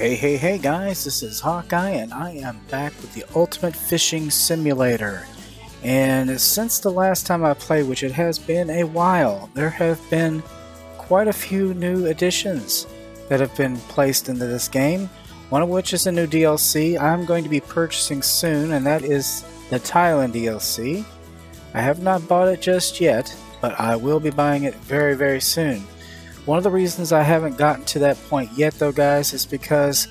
Hey guys, this is Hawkeye and I am back with the Ultimate Fishing Simulator. And since the last time I played, which it has been a while, there have been quite a few new additions that have been placed into this game. One of which is a new DLC I'm going to be purchasing soon, and that is the Thailand DLC. I have not bought it just yet, but I will be buying it very, very soon. One of the reasons I haven't gotten to that point yet though, guys, is because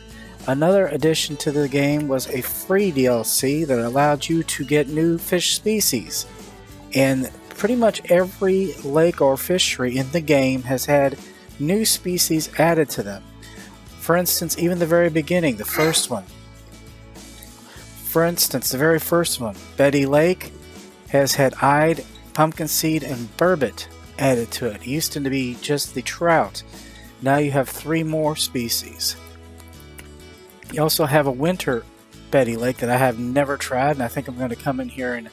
another addition to the game was a free DLC that allowed you to get new fish species. And pretty much every lake or fishery in the game has had new species added to them. For instance, even the very beginning, the very first one, Betty Lake has had Ide, Pumpkinseed, and Burbot added to it. It used to be just the trout. Now you have three more species. You also have a winter Betty Lake that I have never tried, and I think I'm going to come in here and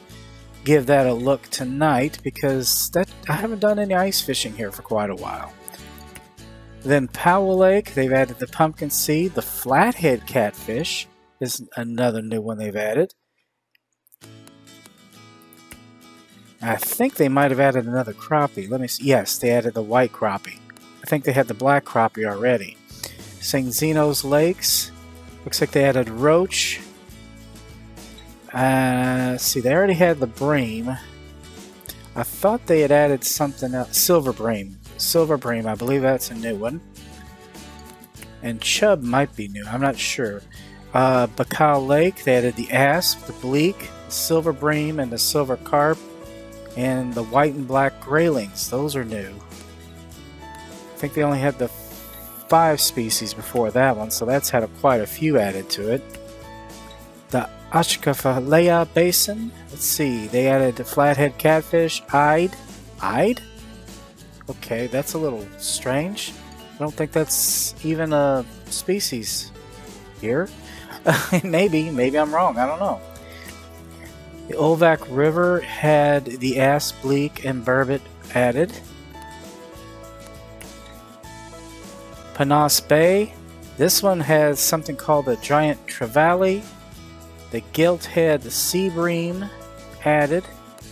give that a look tonight because that I haven't done any ice fishing here for quite a while. Then Powell Lake, they've added the pumpkin seed. The flathead catfish is another new one they've added. I think they might have added another crappie. Let me see. Yes, they added the white crappie. I think they had the black crappie already. Sing Xeno's Lakes. Looks like they added roach. See, they already had the bream. I thought they had added something else. Silver bream, I believe that's a new one. And chub might be new. I'm not sure. Bacal Lake, they added the asp, the bleak, the silver bream, and the silver carp. And the white and black graylings, those are new. I think they only had the 5 species before that one, so that's had quite a few added to it. The Ashkafaleya Basin, let's see, they added the flathead catfish, Ide? Okay, that's a little strange. I don't think that's even a species here. Maybe I'm wrong, I don't know. The Olvak River had the Asp, Bleak, and Burbot added. Panas Bay, this one has something called the Giant Trevally. The Gilthead seabream added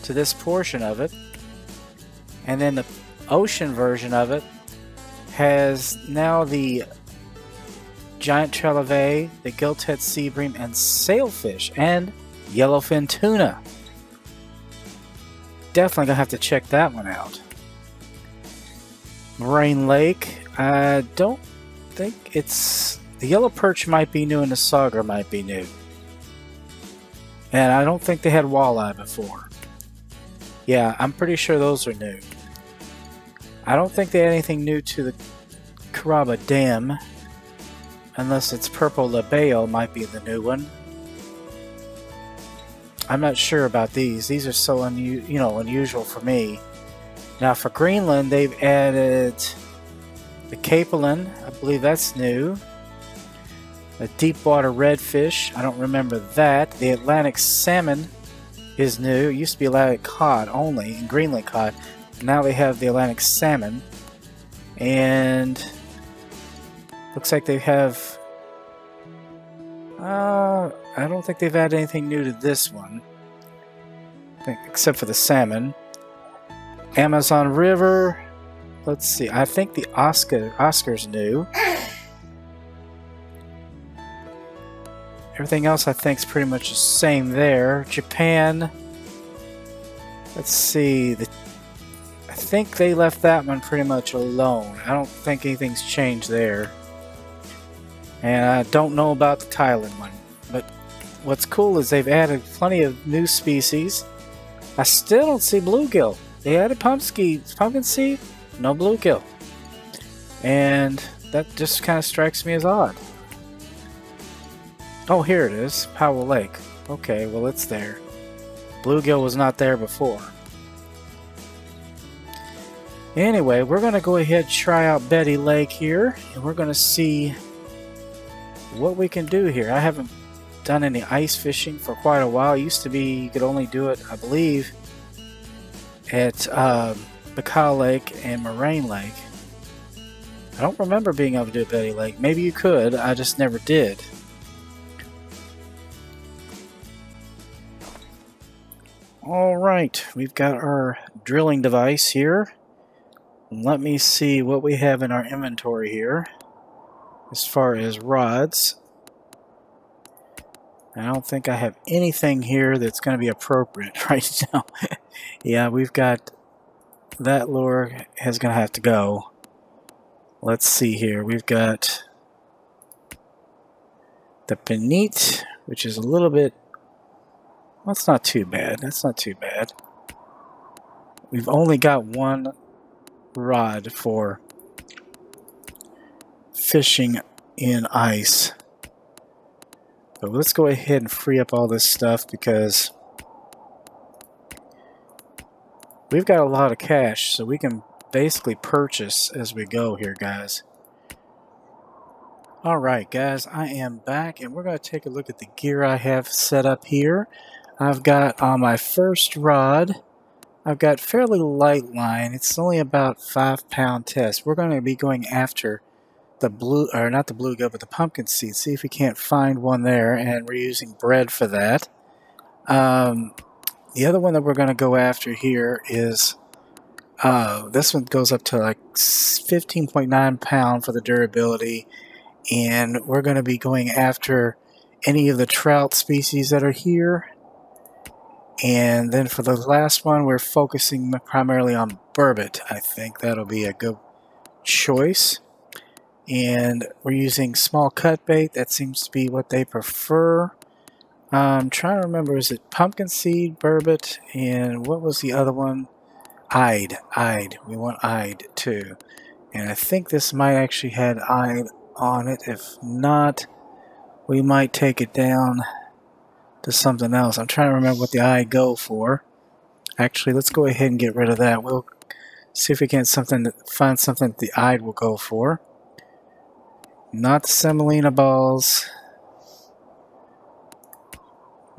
to this portion of it. And then the ocean version of it has now the Giant trevally, the Gilthead seabream, and Sailfish, and Yellowfin tuna. Definitely gonna have to check that one out. Moraine Lake. I don't think it's... The yellow perch might be new and the sauger might be new. And I don't think they had walleye before. Yeah, I'm pretty sure those are new. I don't think they had anything new to the Karaba Dam. Unless it's purple labelle might be the new one. I'm not sure about these. These are so unusual for me. Now for Greenland, they've added the capelin. I believe that's new. The deep water redfish. I don't remember that. The Atlantic salmon is new. It used to be Atlantic cod only, and Greenland cod. Now they have the Atlantic salmon. And looks like they have... I don't think they've added anything new to this one, except for the salmon. Amazon River. Let's see. I think the Oscar's new. Everything else I think is pretty much the same there. Japan. Let's see. I think they left that one pretty much alone. I don't think anything's changed there. And I don't know about the Thailand one, but what's cool is they've added plenty of new species. I still don't see bluegill. They added pumpkin seed, no bluegill. And that just kind of strikes me as odd. Oh, here it is, Powell Lake. Okay, well it's there. Bluegill was not there before. Anyway, we're going to go ahead and try out Betty Lake here, and we're going to see what we can do here. I haven't done any ice fishing for quite a while. It used to be you could only do it, I believe, at Bacal Lake and Moraine Lake. I I don't remember being able to do Betty Lake. Maybe you could, I just never did. Alright, we've got our drilling device here. Let me see what we have in our inventory here as far as rods. I don't think I have anything here that's going to be appropriate right now. Yeah, we've got that lure is going to have to go. Let's see here. We've got the Benite, which is a little bit... That's not too bad. That's not too bad. We've only got one rod for fishing in ice. So let's go ahead and free up all this stuff because we've got a lot of cash, so we can basically purchase as we go here, guys. Alright, guys, I am back, and we're going to take a look at the gear I have set up here. I've got on my first rod, I've got fairly light line. It's only about 5 pound test. We're going to be going after the blue, or not the blue gum, but the pumpkin seed. See if we can't find one there, and we're using bread for that. The other one that we're going to go after here is this one goes up to like 15.9 pound for the durability, and we're going to be going after any of the trout species that are here. And then for the last one, we're focusing primarily on burbot. I think that'll be a good choice. And we're using small cut bait. That seems to be what they prefer. I'm trying to remember, is it pumpkin seed, burbot, and what was the other one? Ide. We want Ide too. And I think this might actually have Ide on it. If not, we might take it down to something else. I'm trying to remember what the eye go for. Actually, let's go ahead and get rid of that. We'll see if we can find something that the eye will go for. Not semolina balls.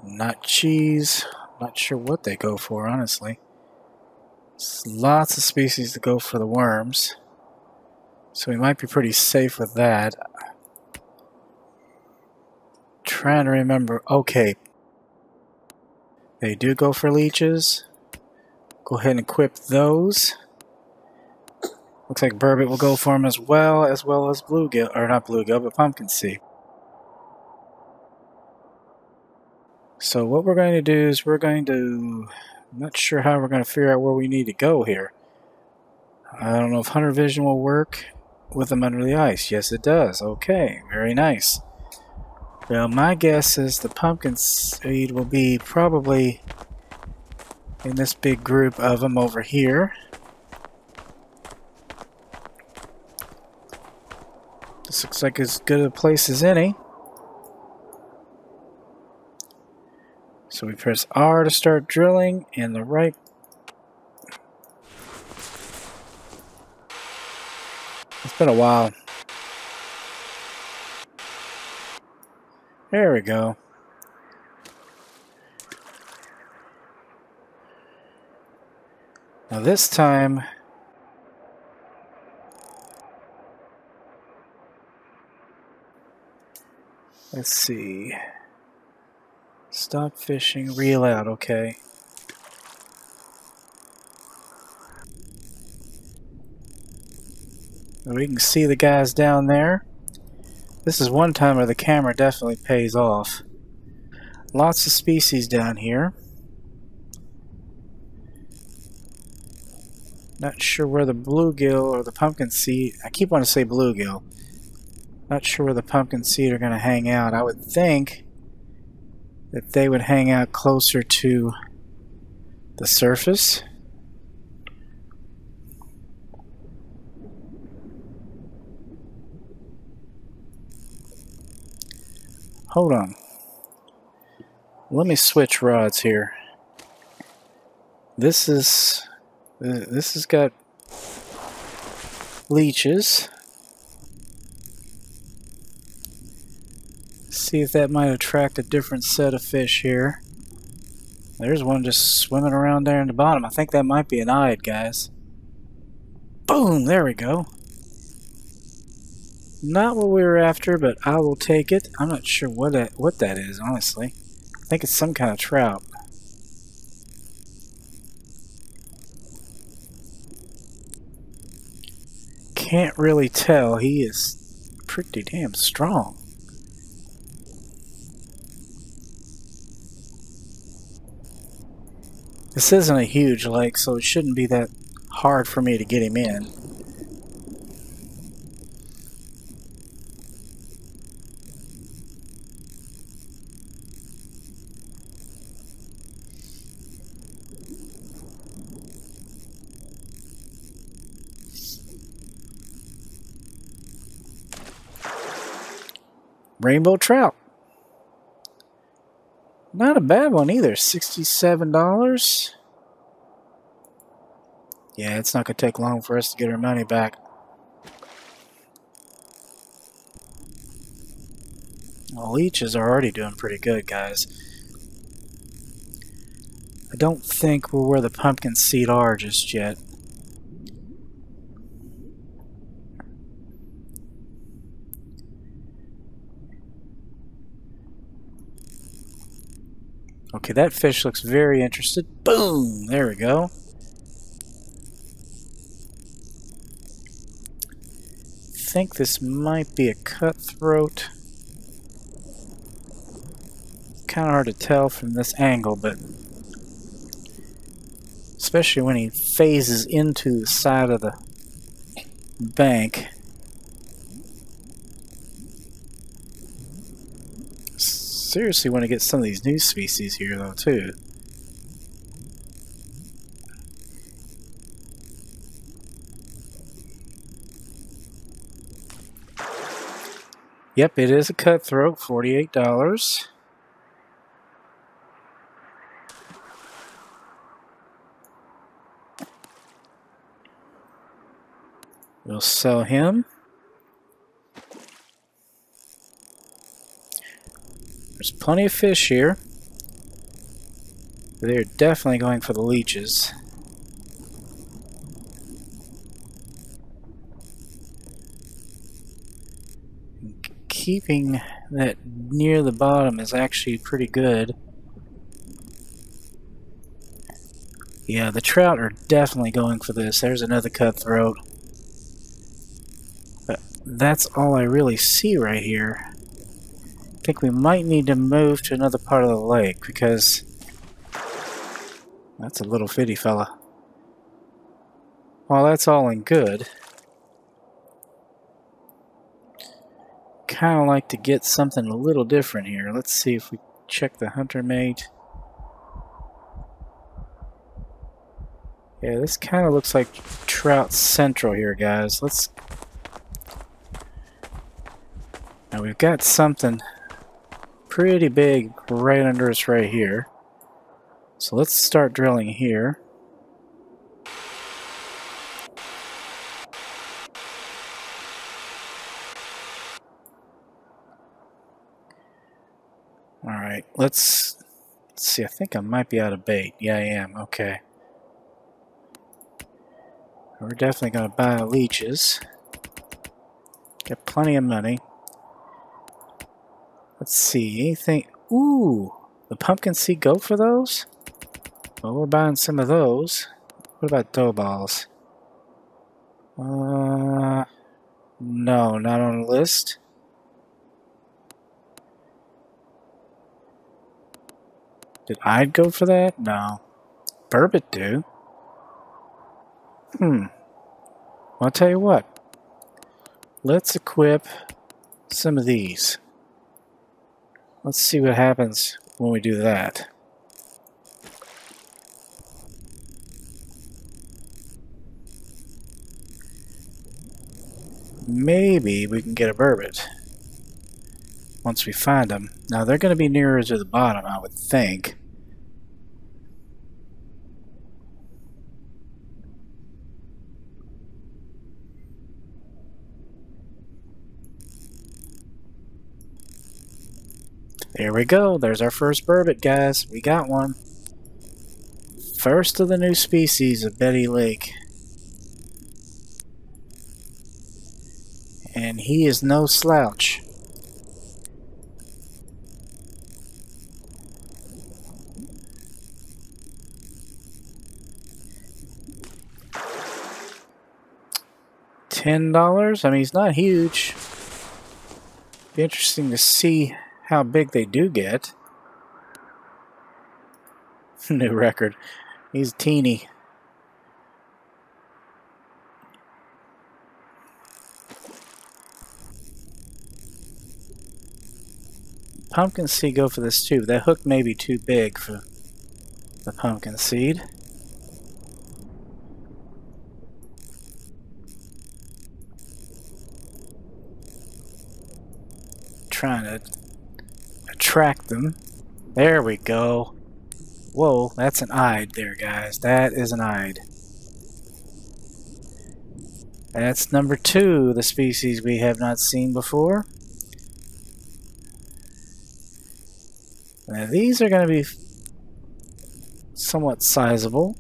Not cheese. Not sure what they go for, honestly. There's lots of species to go for the worms. So we might be pretty safe with that. Trying to remember. Okay. They do go for leeches. Go ahead and equip those. Looks like burbot will go for them as well as bluegill, or not bluegill, but pumpkin seed. So what we're going to do is we're going to... I'm not sure how we're going to figure out where we need to go here. I don't know if Hunter Vision will work with them under the ice. Yes, it does. Okay, very nice. Well, my guess is the pumpkin seed will be probably in this big group of them over here. This looks like as good a place as any. So we press R to start drilling, and the right... It's been a while. There we go. Now this time, let's see. Stop fishing, reel out, okay. We can see the guys down there. This is one time where the camera definitely pays off. Lots of species down here. Not sure where the bluegill or the pumpkin seed... I keep wanting to say bluegill. Not sure where the pumpkin seed are going to hang out. I would think that they would hang out closer to the surface. Hold on. Let me switch rods here. This has got leeches. See if that might attract a different set of fish here. There's one just swimming around there in the bottom. I think that might be an eyed, guys. Boom! There we go. Not what we were after, but I will take it. I'm not sure what that is, honestly. I think it's some kind of trout. Can't really tell. He is pretty damn strong. This isn't a huge lake, so it shouldn't be that hard for me to get him in. Rainbow trout. Not a bad one either. $67. Yeah, it's not going to take long for us to get our money back. Well, leeches are already doing pretty good, guys. I don't think we're where the pumpkin seed are just yet. Okay, that fish looks very interested. Boom! There we go. I think this might be a cutthroat. Kind of hard to tell from this angle, but especially when he phases into the side of the bank. Seriously want to get some of these new species here though too. Yep, it is a cutthroat, $48. We'll sell him. There's plenty of fish here. They're definitely going for the leeches. Keeping that near the bottom is actually pretty good. Yeah, the trout are definitely going for this. There's another cutthroat. But that's all I really see right here. I think we might need to move to another part of the lake because that's a little fitty fella. Well, that's all in good. Kind of like to get something a little different here. Let's see if we check the hunter mate. Yeah, this kind of looks like Trout Central here, guys. Let's. Now we've got something pretty big right under us right here. So let's start drilling here. Alright, let's see, I think I might be out of bait. Yeah, I am. Okay. We're definitely going to buy leeches. Got plenty of money. Let's see, anything... Ooh! The pumpkin seed go for those? Well, we're buying some of those. What about dough balls? No, not on the list. Did I go for that? No. Burbot do. Well, I'll tell you what. Let's equip some of these. Let's see what happens when we do that. Maybe we can get a burbot once we find them. Now they're going to be nearer to the bottom, I would think. There we go. There's our first burbot, guys. We got one. First of the new species of Betty Lake. and he is no slouch. $10? I mean, he's not huge. Be interesting to see how big they do get. New record. He's teeny. Pumpkin seed go for this too. That hook may be too big for the pumpkin seed. Trying to attract them. There we go. Whoa, that's an Ide there, guys. That is an Ide. That's number two, the species we have not seen before. Now these are going to be somewhat sizable.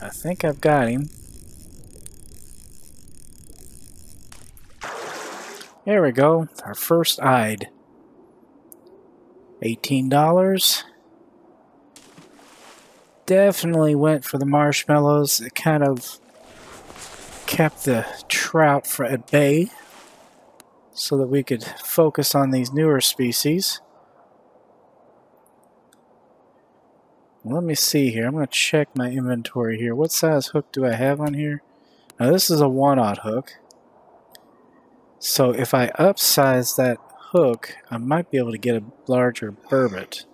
I think I've got him. There we go, our first Ide. $18. Definitely went for the marshmallows. It kind of kept the trout at bay so that we could focus on these newer species. Let me see here. I'm going to check my inventory here. What size hook do I have on here? Now this is a 1/0 hook. So if I upsize that hook, I might be able to get a larger burbot.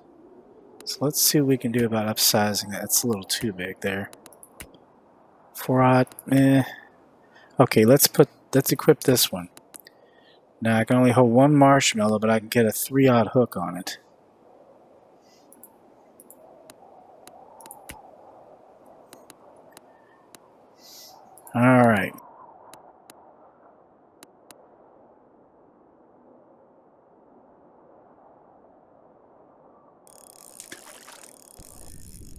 So let's see what we can do about upsizing that. It's a little too big there. 4/0, eh. Okay, let's equip this one. Now I can only hold one marshmallow, but I can get a 3/0 hook on it. All right.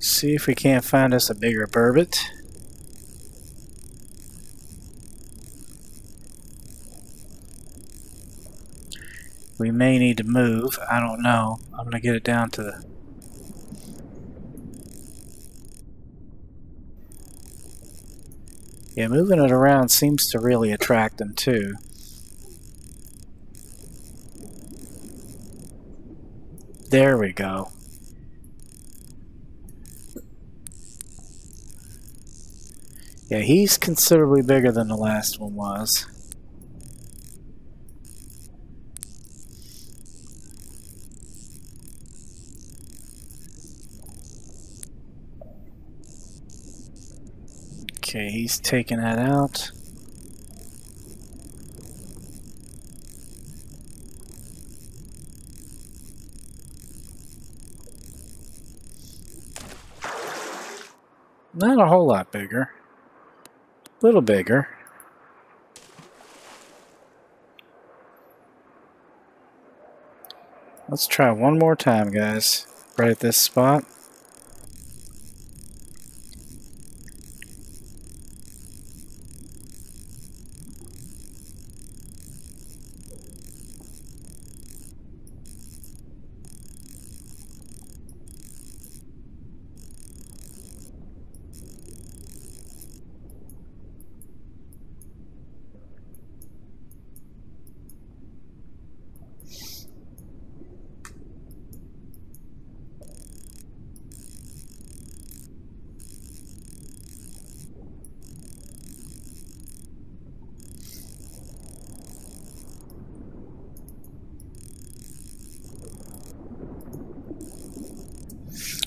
See if we can't find us a bigger burbot. We may need to move. I don't know. I'm going to get it down to the... Yeah, moving it around seems to really attract them too. There we go. Yeah, he's considerably bigger than the last one was. Okay, he's taking that out. Not a whole lot bigger. A little bigger. Let's try one more time, guys. Right at this spot.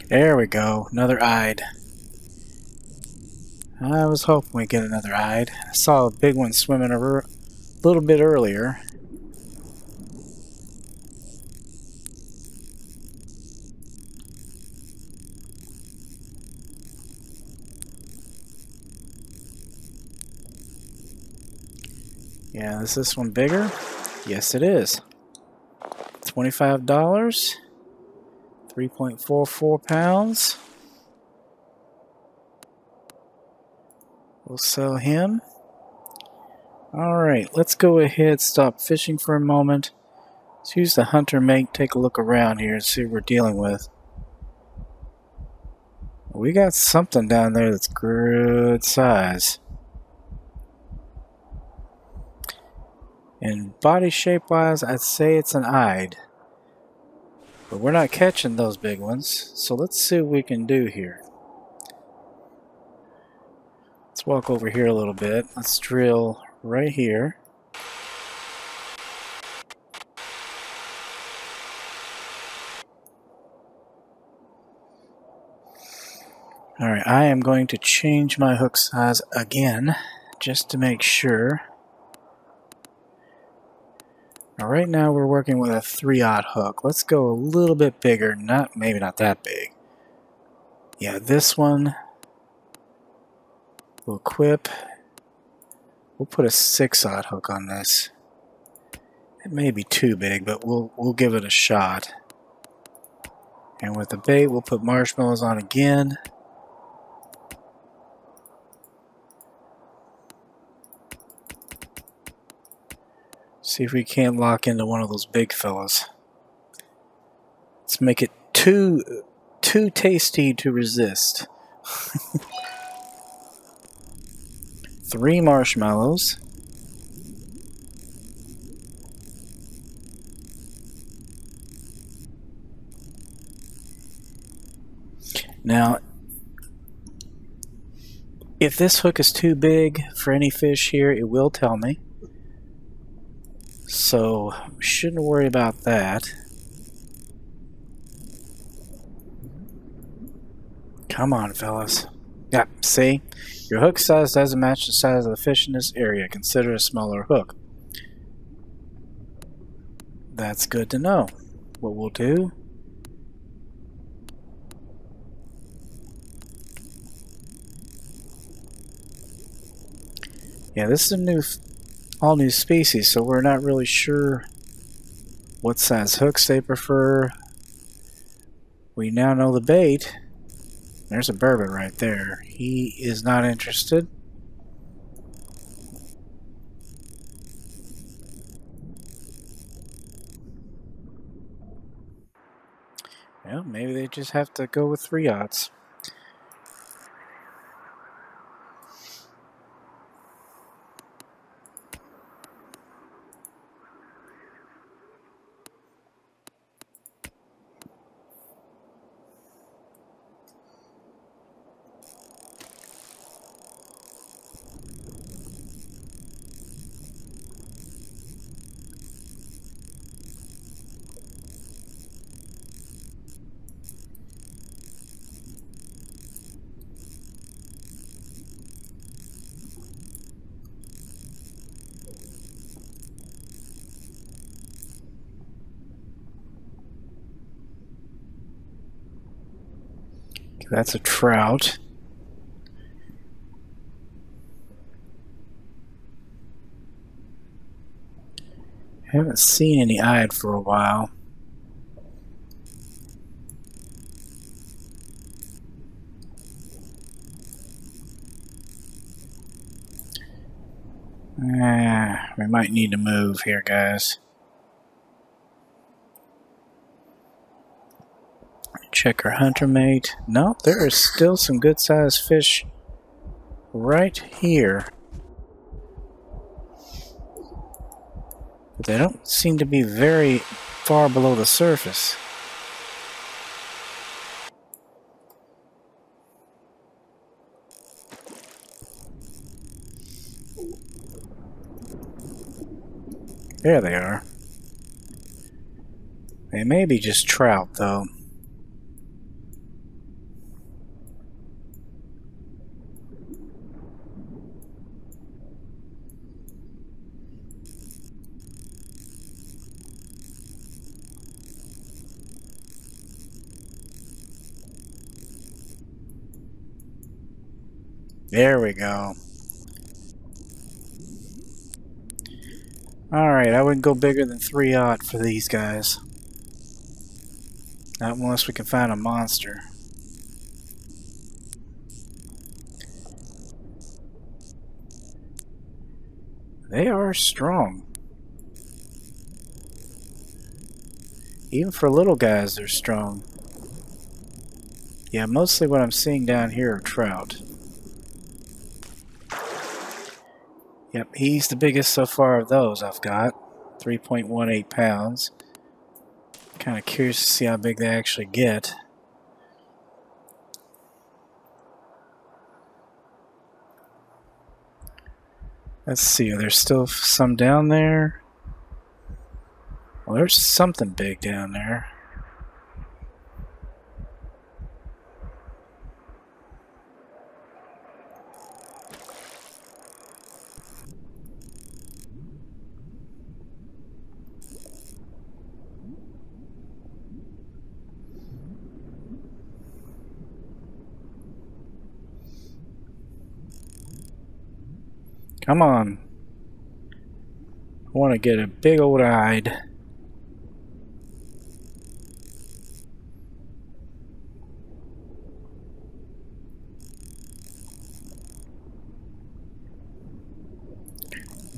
There we go, another Ide. I was hoping we'd get another Ide. I saw a big one swimming a little bit earlier. Yeah, is this one bigger? Yes, it is. $25. 3.44 pounds. We'll sell him. Alright, let's go ahead, stop fishing for a moment. Let's use the hunter mate, take a look around here and see what we're dealing with. We got something down there that's good size. And body shape wise, I'd say it's an Ide. But we're not catching those big ones, so let's see what we can do here. Let's walk over here a little bit. Let's drill right here. Alright, I am going to change my hook size again, just to make sure. Now, right now we're working with a 3/0 hook. Let's go a little bit bigger, maybe not that big. Yeah, this one we'll equip. We'll put a 6/0 hook on this. It may be too big, but we'll give it a shot. And with the bait, we'll put marshmallows on again. See if we can't lock into one of those big fellas. Let's make it too tasty to resist. 3 marshmallows. Now, if this hook is too big for any fish here, it will tell me. So, shouldn't worry about that. Come on, fellas. Yeah, see? Your hook size doesn't match the size of the fish in this area. Consider a smaller hook. That's good to know. What we'll do... yeah, this is a all new species, so we're not really sure what size hooks they prefer. We now know the bait. There's a Burbot right there. He is not interested. Well, maybe they just have to go with 3/0s. That's a trout. Haven't seen any Ide for a while. We might need to move here, guys. Check our hunter mate. No, there is still some good sized fish right here. But they don't seem to be very far below the surface. There they are. They may be just trout though. There we go. Alright, I wouldn't go bigger than 3/0 for these guys. Not unless we can find a monster. They are strong. Even for little guys, they're strong. Yeah, mostly what I'm seeing down here are trout. Yep, he's the biggest so far of those I've got. 3.18 pounds. Kind of curious to see how big they actually get. Let's see, are there still some down there? Well, there's something big down there. Come on. I want to get a big old Ide.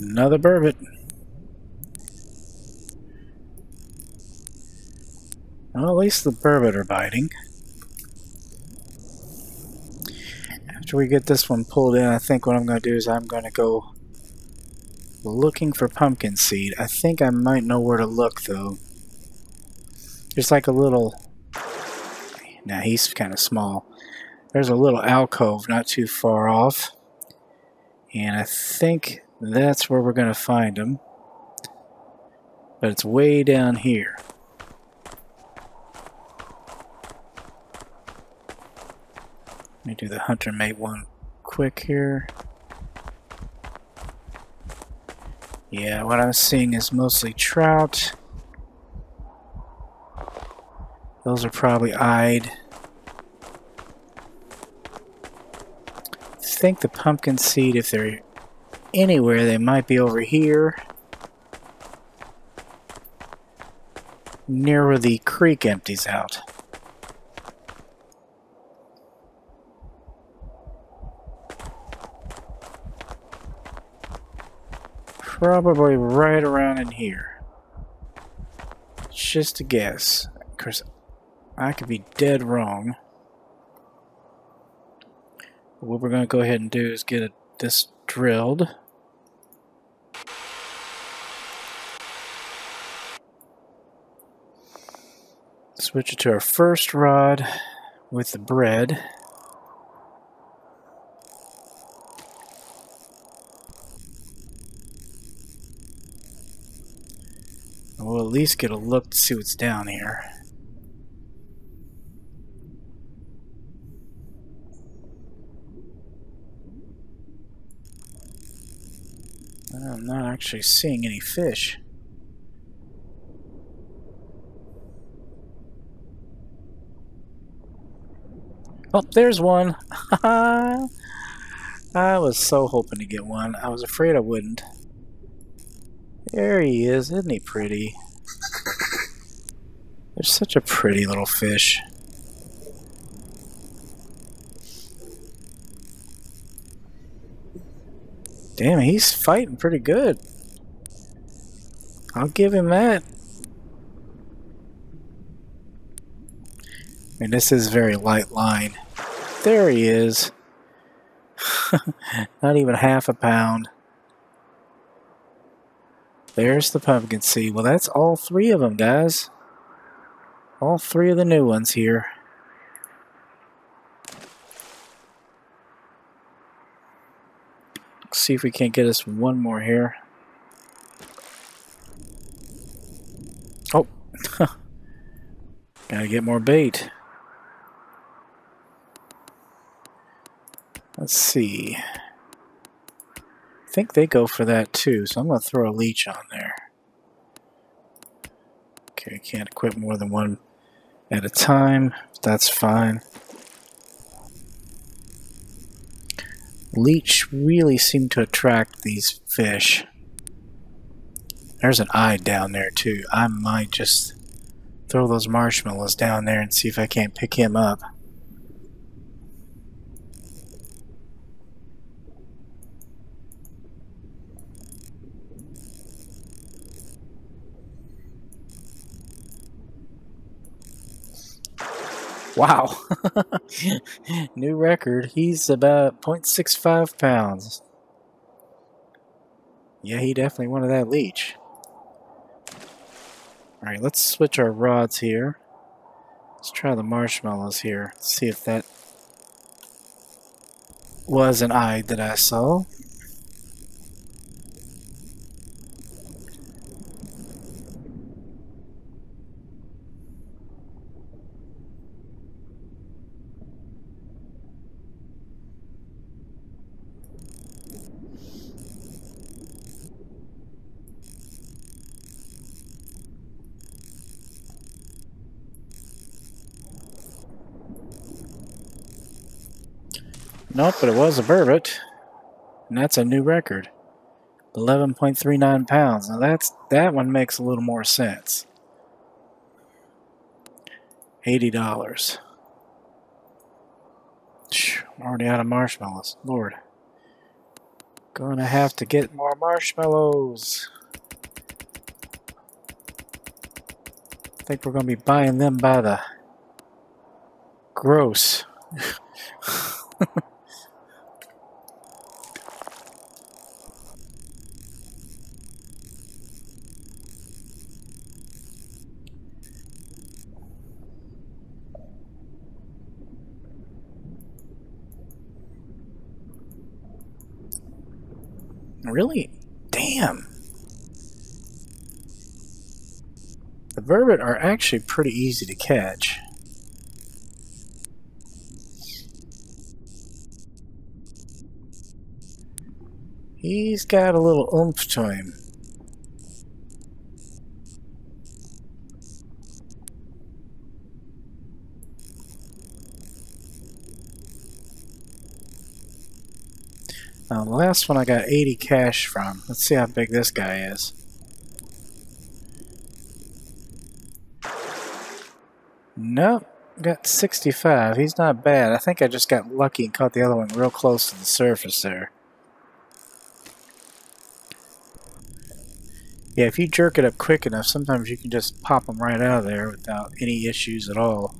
Another burbot. Well, at least the burbot are biting. After we get this one pulled in, I think what I'm going to do is I'm going to go looking for pumpkin seed. I think I might know where to look, though. There's like a little... Now, he's kind of small. There's a little alcove not too far off. And I think that's where we're going to find him. But it's way down here. Let me do the hunter mate one quick here. Yeah, what I'm seeing is mostly trout. Those are probably eyed. I think the pumpkin seed, if they're anywhere, they might be over here. Near where the creek empties out. Probably right around in here. It's just a guess. Of course, I could be dead wrong. But what we're going to go ahead and do is get this drilled. Switch it to our first rod with the bread. We'll at least get a look to see what's down here. I'm not actually seeing any fish. Oh, there's one! I was so hoping to get one. I was afraid I wouldn't. There he is. Isn't he pretty? There's such a pretty little fish. Damn, he's fighting pretty good. I'll give him that. I mean, this is very light line. There he is. Not even half a pound. There's the pumpkin seed. Well, that's all three of them, guys. All three of the new ones here. Let's see if we can't get us one more here. Oh. Gotta get more bait. Let's see. I think they go for that too, so I'm going to throw a leech on there. Okay, can't equip more than one at a time. That's fine. Leech really seem to attract these fish. There's an eye down there too. I might just throw those marshmallows down there and see if I can't pick him up. Wow. New record. He's about 0.65 pounds. Yeah, he definitely wanted that leech. Alright, let's switch our rods here. Let's try the marshmallows here. Let's see if that was an eye that I saw. Nope, but it was a burbot, and that's a new record. 11.39 pounds. Now that one makes a little more sense. $80. I'm already out of marshmallows. Lord. Gonna have to get more marshmallows. I think we're gonna be buying them by the gross. Really? Damn. The burbot are actually pretty easy to catch. He's got a little oomph to him. Now, the last one I got 80 cash from. Let's see how big this guy is. Nope, got 65. He's not bad. I think I just got lucky and caught the other one real close to the surface there. Yeah, if you jerk it up quick enough, sometimes you can just pop them right out of there without any issues at all.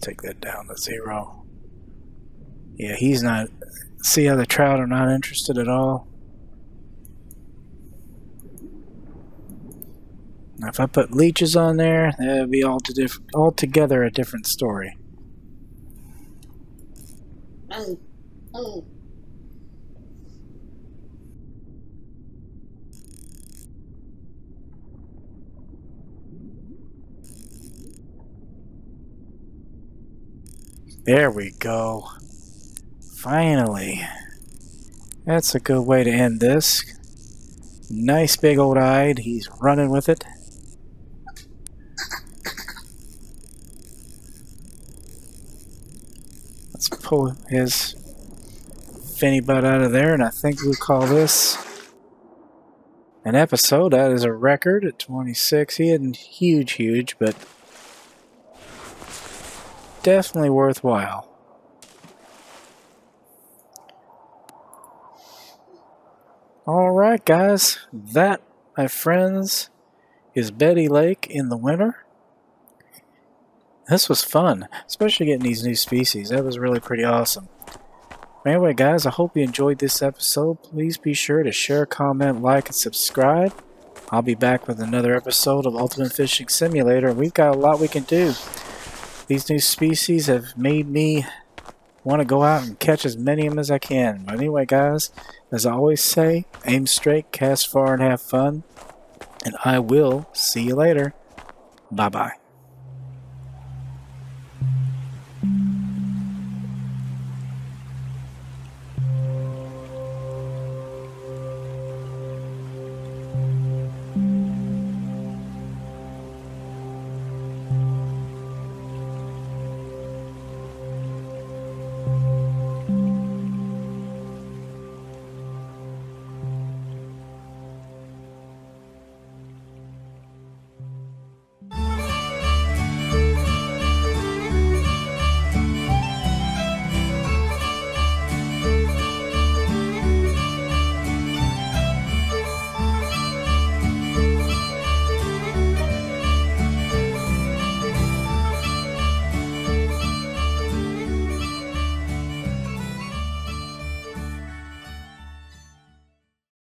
Take that down to 0. Yeah, he's not. See how the trout are not interested at all? Now, if I put leeches on there, that would be altogether a different story. There we go. Finally. That's a good way to end this. Nice big old Ide. He's running with it. Let's pull his finny butt out of there, and I think we'll call this an episode. That is a record at 26. He isn't huge, but definitely worthwhile. Alright guys, that, my friends, is Betty Lake in the winter. This was fun, especially getting these new species. That was really pretty awesome. Anyway guys, I hope you enjoyed this episode. Please be sure to share, comment, like, and subscribe. I'll be back with another episode of Ultimate Fishing Simulator. We've got a lot we can do. These new species have made me want to go out and catch as many of them as I can. But anyway, guys, as I always say, aim straight, cast far, and have fun. And I will see you later. Bye-bye.